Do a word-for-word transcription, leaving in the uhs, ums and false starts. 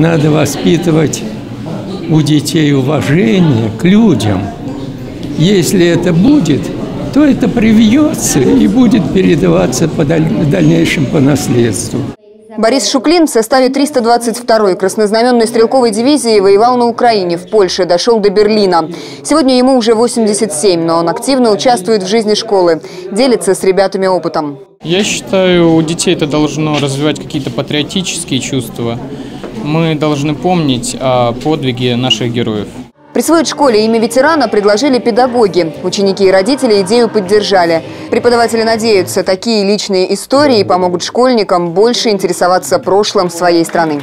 Надо воспитывать у детей уважение к людям. Если это будет, то это привьется и будет передаваться в дальнейшем по наследству. Борис Шуклин в составе триста двадцать второй краснознаменной стрелковой дивизии воевал на Украине, в Польше, дошел до Берлина. Сегодня ему уже восемьдесят семь, но он активно участвует в жизни школы, делится с ребятами опытом. Я считаю, у детей это должно развивать какие-то патриотические чувства. Мы должны помнить о подвиге наших героев. Присвоить школе имя ветерана предложили педагоги. Ученики и родители идею поддержали. Преподаватели надеются, такие личные истории помогут школьникам больше интересоваться прошлым своей страны.